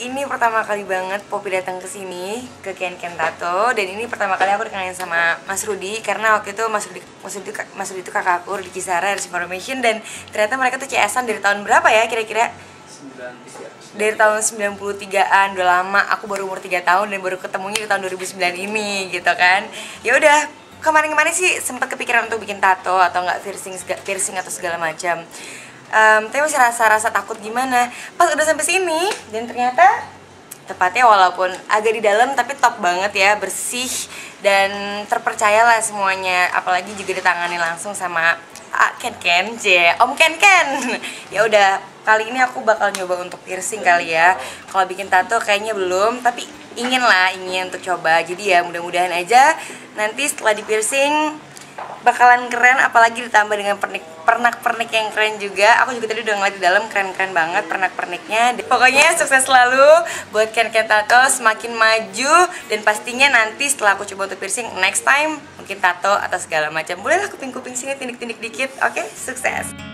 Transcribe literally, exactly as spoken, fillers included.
Ini pertama kali banget Poppy datang ke sini ke Ken Ken Tato, dan ini pertama kali aku dikenalin sama Mas Rudi, karena waktu itu Mas Rudi Mas Rudi, Mas Rudi itu kakak aku, Rudi Kisara dari Information, dan ternyata mereka tuh C S-an dari tahun berapa ya kira-kira? Dari tahun sembilan puluh tigaan, udah lama. Aku baru umur tiga tahun dan baru ketemunya di tahun dua ribu sembilan ini gitu kan. Ya udah, kemarin-kemarin sih sempat kepikiran untuk bikin tato atau enggak piercing piercing atau segala macam. Um, tapi masih rasa-rasa takut gimana. Pas udah sampai sini dan ternyata tepatnya walaupun agak di dalam tapi top banget ya, bersih dan terpercayalah semuanya. Apalagi juga ditangani langsung sama Ah, Ken Ken, J, Om Ken Ken. Ya udah, kali ini aku bakal nyoba untuk piercing kali ya. Kalau bikin tato kayaknya belum, tapi ingin lah, ingin untuk coba. Jadi ya mudah-mudahan aja nanti setelah di piercing bakalan keren. Apalagi ditambah dengan pernak-pernik yang keren juga. Aku juga tadi udah ngeliat di dalam, keren-keren banget pernak-perniknya. Pokoknya sukses selalu buat Ken Ken Tato, semakin maju. Dan pastinya nanti setelah aku coba untuk piercing next time, mungkin tato atau segala macam bolehlah kuping-kuping sini tindik-tindik dikit. Oke, sukses.